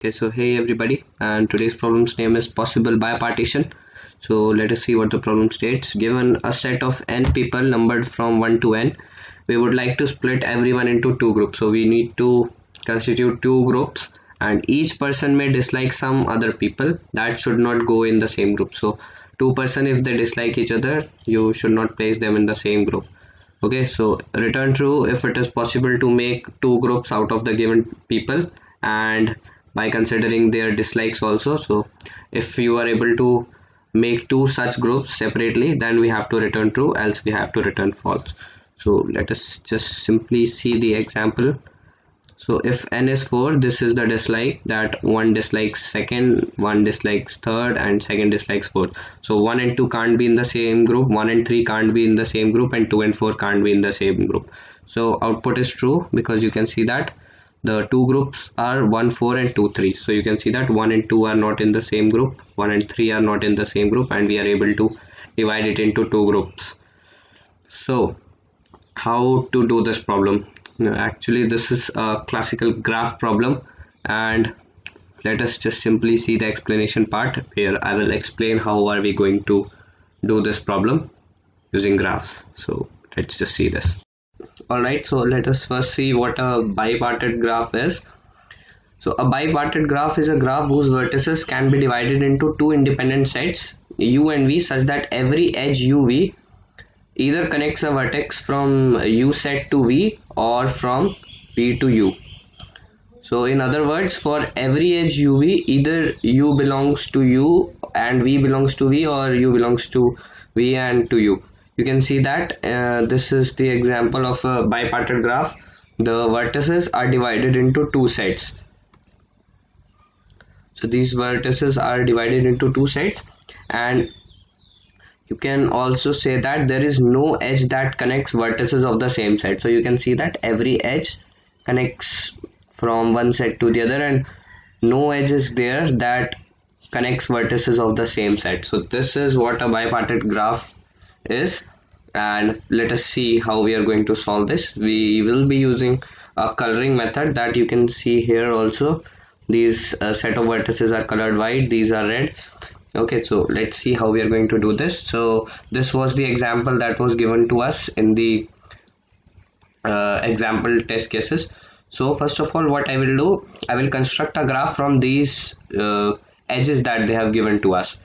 Okay, so hey everybody, and today's problem's name is possible bipartition. So let us see what the problem states. Given a set of n people numbered from 1 to n, we would like to split everyone into two groups. So we need to constitute two groups, and each person may dislike some other people. That should not go in the same group. So two person, if they dislike each other, you should not place them in the same group. Okay, so return true if it is possible to make two groups out of the given people and by considering their dislikes also. So if you are able to make two such groups separately, then we have to return true, else we have to return false. So let us just simply see the example. So if n is 4, this is the dislike, that one dislikes second, one dislikes third, and second dislikes fourth. So 1 and 2 can't be in the same group, 1 and 3 can't be in the same group, and 2 and 4 can't be in the same group. So output is true, because you can see that the two groups are 1, 4 and 2, 3. So you can see that 1 and 2 are not in the same group, 1 and 3 are not in the same group, and we are able to divide it into two groups. So how to do this problem? Now, actually this is a classical graph problem, and let us just simply see the explanation part. Here I will explain how are we going to do this problem using graphs. So let's just see this. Alright, so let us first see what a bipartite graph is. So a bipartite graph is a graph whose vertices can be divided into two independent sets u and v, such that every edge uv either connects a vertex from u set to v or from v to u. So in other words, for every edge uv, either u belongs to u and v belongs to v, or u belongs to v and to u. You can see that this is the example of a bipartite graph. The vertices are divided into two sets. So these vertices are divided into two sets, and you can also say that there is no edge that connects vertices of the same set. So you can see that every edge connects from one set to the other, and no edge is there that connects vertices of the same set. So this is what a bipartite graph is, and let us see how we are going to solve this. We will be using a coloring method that you can see here also. These set of vertices are colored white, these are red. Okay, so let's see how we are going to do this. So this was the example that was given to us in the example test cases. So first of all, what I will do, I will construct a graph from these edges that they have given to us.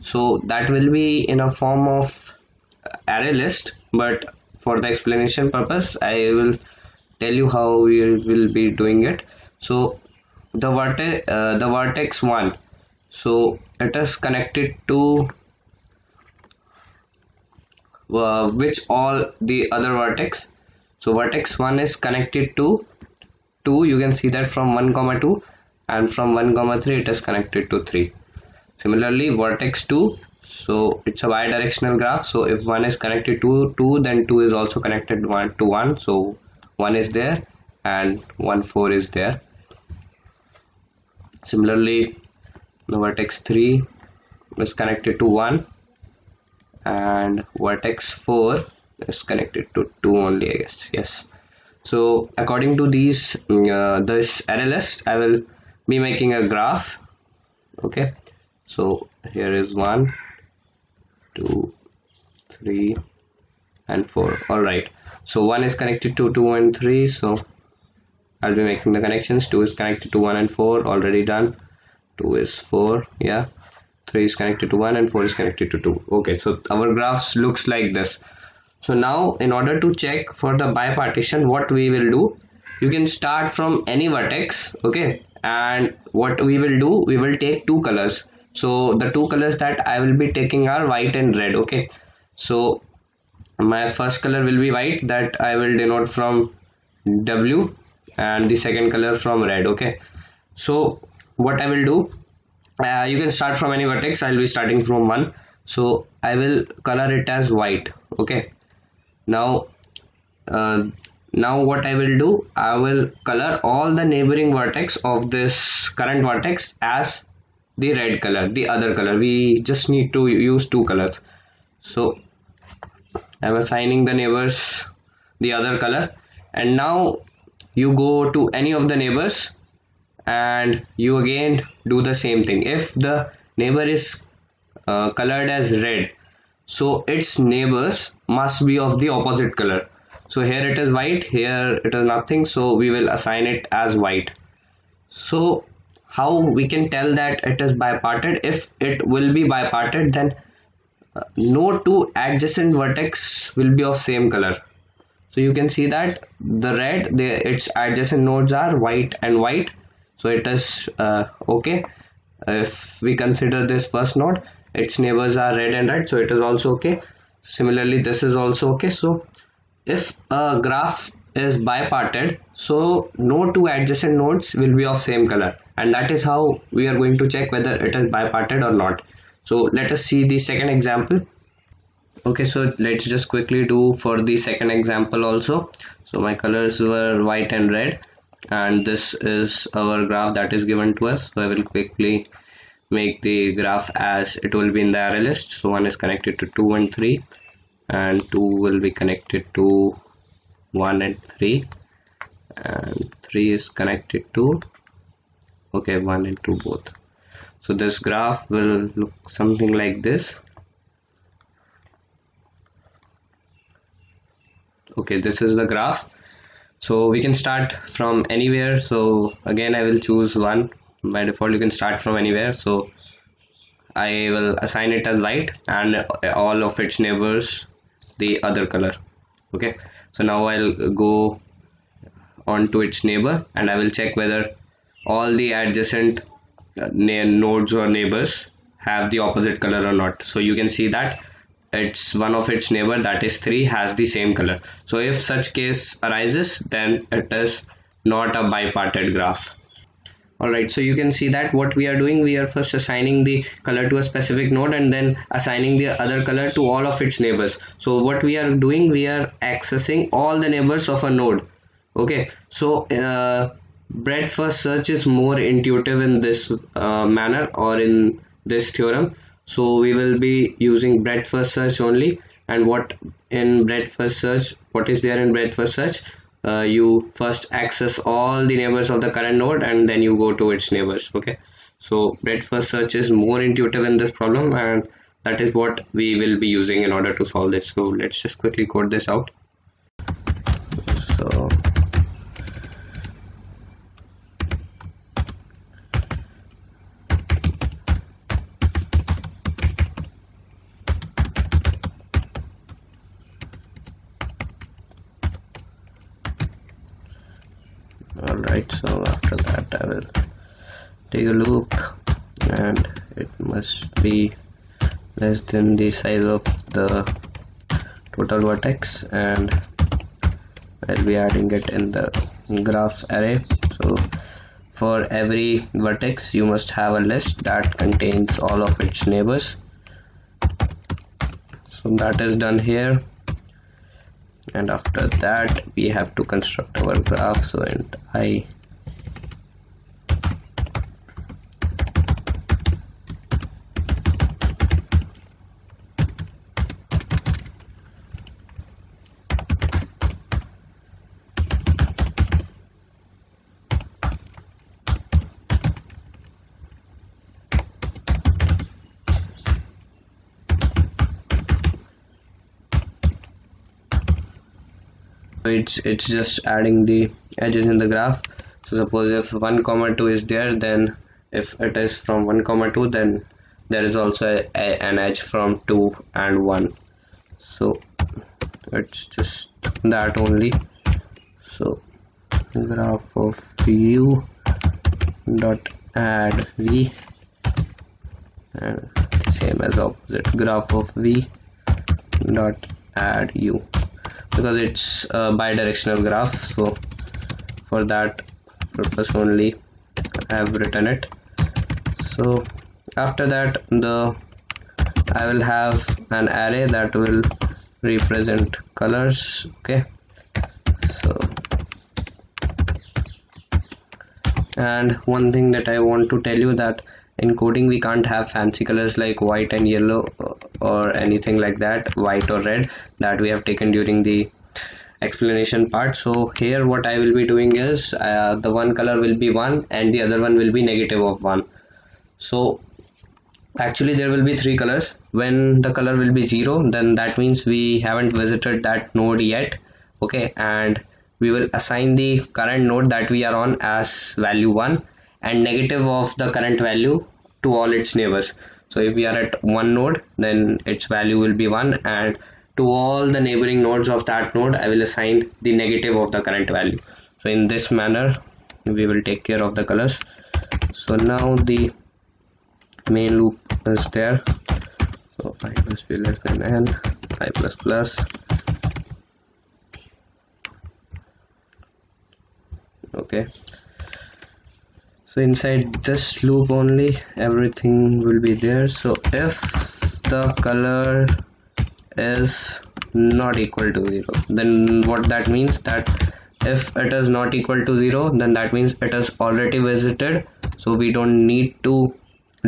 So that will be in a form of array list, but for the explanation purpose I will tell you how we will be doing it. So the vertex 1, so it is connected to which all the other vertex. So vertex 1 is connected to 2, you can see that from 1, 2, and from 1, 3 it is connected to 3. Similarly vertex 2, so it's a bidirectional graph. So if 1 is connected to 2, then 2 is also connected 1 to 1, so 1 is there and 1, 4 is there. Similarly the vertex 3 is connected to 1, and vertex 4 is connected to 2 only, I guess. Yes, so according to these this array list, I will be making a graph. Okay, so here is 1, 2, 3 and 4. All right, so 1 is connected to 2 and 3, so I'll be making the connections. 2 is connected to 1 and 4, already done. 2 is 4, yeah. 3 is connected to 1 and 4 is connected to 2. Okay, so our graphs looks like this. So now in order to check for the bipartition, what we will do, you can start from any vertex. Okay, and what we will do, we will take two colors. So the two colors that I will be taking are white and red. Okay, so my first color will be white, that I will denote from W, and the second color from red. Okay, so what I will do, you can start from any vertex. I will be starting from 1, so I will color it as white. Okay, now now what I will do, I will color all the neighboring vertex of this current vertex as the red color, the other color. We just need to use two colors. So I am assigning the neighbors the other color, and now you go to any of the neighbors and you again do the same thing. If the neighbor is colored as red, so its neighbors must be of the opposite color. So here it is white, here it is nothing, so we will assign it as white. So how we can tell that it is biparted? If it will be biparted, then no two adjacent vertex will be of same color. So you can see that the red, its adjacent nodes are white and white, so it is okay. If we consider this first node, its neighbors are red and red, so it is also okay. Similarly, this is also okay. So if a graph is biparted, so no two adjacent nodes will be of same color, and that is how we are going to check whether it is biparted or not. So let us see the second example. Okay, so let's just quickly do for the second example also. So my colors were white and red, and this is our graph that is given to us. So I will quickly make the graph as it will be in the array list. So 1 is connected to 2 and 3, and 2 will be connected to 1 and 3, and 3 is connected to, okay, 1 and 2 both. So this graph will look something like this. Okay, this is the graph. So we can start from anywhere. So again, I will choose 1. By default, you can start from anywhere. So I will assign it as white and all of its neighbors the other color. Okay, so now I'll go on to its neighbor, and I will check whether all the adjacent nodes or neighbors have the opposite color or not. So you can see that it's one of its neighbor, that is 3, has the same color. So if such case arises, then it is not a biparted graph. Alright, so you can see that what we are doing, we are first assigning the color to a specific node and then assigning the other color to all of its neighbors. So what we are doing, we are accessing all the neighbors of a node. Okay, so breadth first search is more intuitive in this manner, or in this theorem. So we will be using breadth first search only. And what is there in breadth first search? You first access all the neighbors of the current node and then you go to its neighbors. Okay, so breadth first search is more intuitive in this problem, and that is what we will be using in order to solve this. So let's just quickly code this out. So alright, so after that I will take a loop, and it must be less than the size of the total vertex, and I'll be adding it in the graph array. So for every vertex you must have a list that contains all of its neighbors. So that is done here. And after that we have to construct our graph. So int I it's just adding the edges in the graph. So suppose if 1, 2 is there, then if it is from 1, 2, then there is also an edge from 2 and 1. So it's just that only. So graph of u dot add v, and same as opposite, graph of v dot add u, because it's a bidirectional graph. So for that purpose only I have written it. So after that I will have an array that will represent colors. Okay, so and one thing that I want to tell you, that in coding we can't have fancy colors like white and yellow or anything like that, white or red, that we have taken during the explanation part. So here what I will be doing is the one color will be 1 and the other one will be negative of 1. So actually there will be 3 colors. When the color will be 0, then that means we haven't visited that node yet, okay, and we will assign the current node that we are on as value 1 and negative of the current value to all its neighbors. So if we are at one node, then its value will be 1, and to all the neighboring nodes of that node I will assign the negative of the current value. So in this manner we will take care of the colors. So now the main loop is there. So I must be less than n, I plus plus, okay. So inside this loop only everything will be there. So if the color is not equal to 0, then what that means, that if it is not equal to 0, then that means it is already visited, so we don't need to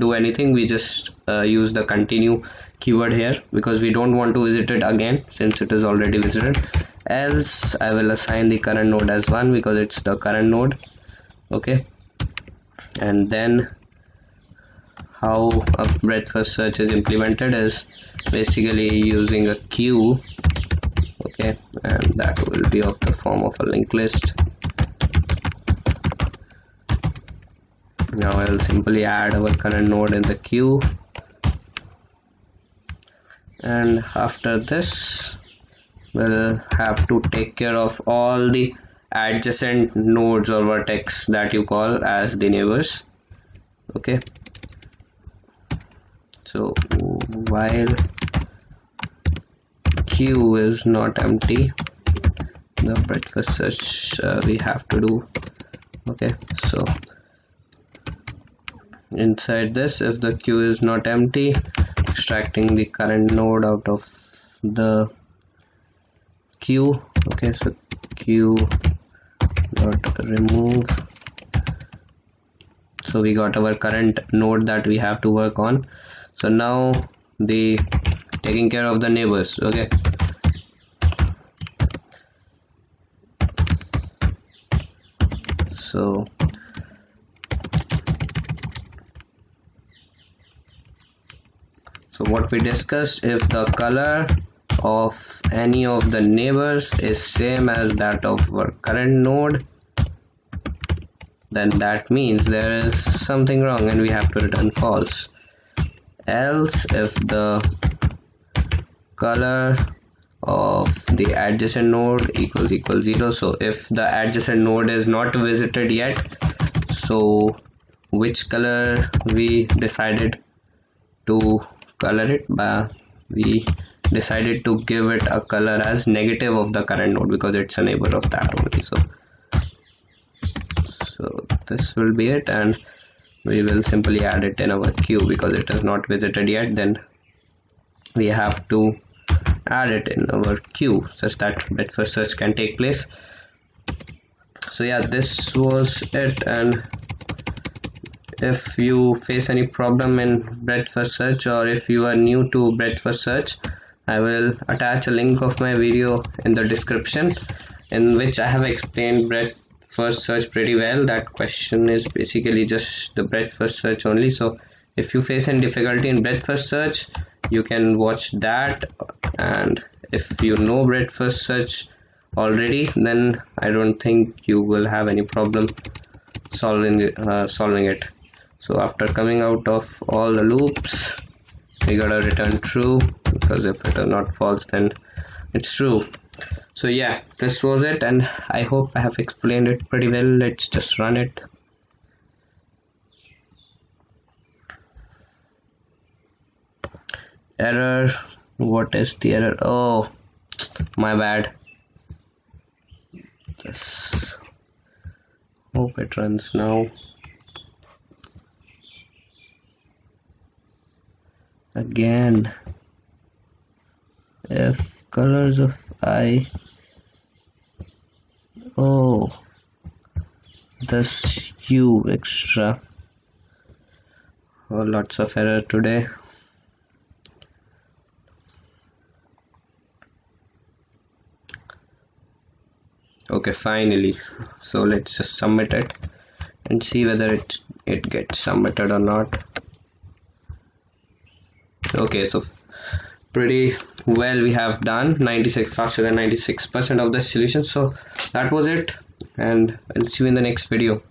do anything. We just use the continue keyword here because we don't want to visit it again since it is already visited. Else I will assign the current node as 1 because it's the current node, okay. And then how a breadth first search is implemented is basically using a queue, okay, and that will be of the form of a linked list. Now I will simply add our current node in the queue, and after this we'll have to take care of all the adjacent nodes or vertex that you call as the neighbors, okay. So while queue is not empty, the breadth first search we have to do, okay. So inside this, if the queue is not empty, extracting the current node out of the queue, okay. So queue dot remove. So we got our current node that we have to work on. So now the taking care of the neighbors, okay. So what we discussed, if the color of any of the neighbors is same as that of our current node, then that means there is something wrong and we have to return false. Else, if the color of the adjacent node equals 0, so if the adjacent node is not visited yet, so which color we decided to color it, but we decided to give it a color as negative of the current node because it's a neighbor of that only. So this will be it, and we will simply add it in our queue because it is not visited yet. Then we have to add it in our queue such that breadth first search can take place. So yeah, this was it. And if you face any problem in breadth first search, or if you are new to breadth first search, I will attach a link of my video in the description in which I have explained breadth first search pretty well. That question is basically just the breadth first search only. So if you face any difficulty in breadth first search, you can watch that. And if you know breadth first search already, then I don't think you will have any problem solving it. So after coming out of all the loops, we gotta return true because if it is not false, then it's true. So yeah, this was it, and I hope I have explained it pretty well. Let's just run it. Error. What is the error? Oh, my bad. Yes. Hope it runs now. Again, if colors of I, oh, this U extra, oh, lots of error today. Okay, finally. So let's just submit it and see whether it gets submitted or not. Okay, so pretty well we have done 96, faster than 96% of the solution. So that was it, and I'll see you in the next video.